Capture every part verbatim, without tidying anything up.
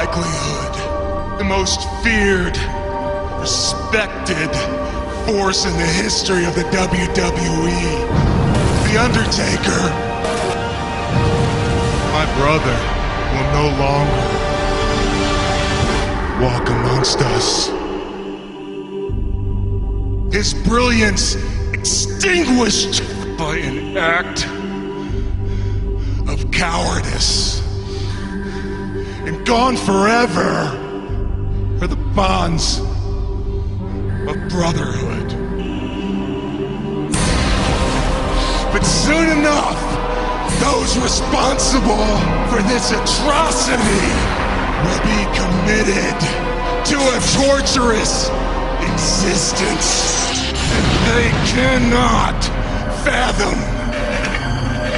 likelihood, the most feared, respected force in the history of the W W E, The Undertaker, my brother, will no longer walk amongst us. His brilliance extinguished by an act of cowardice, and gone forever are the bonds of brotherhood. But soon enough, those responsible for this atrocity will be committed to a torturous existence they cannot fathom.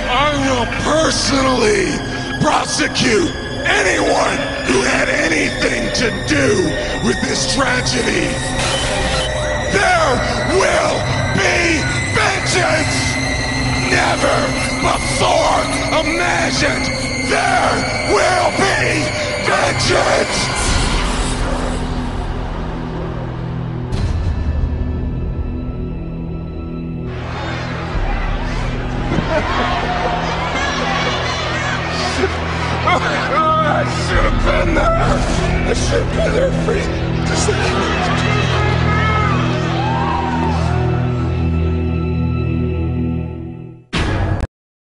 I will personally prosecute anyone who had anything to do with this tragedy. There will be vengeance never before imagined. There will be vengeance. I should have been there! I should have been there for you!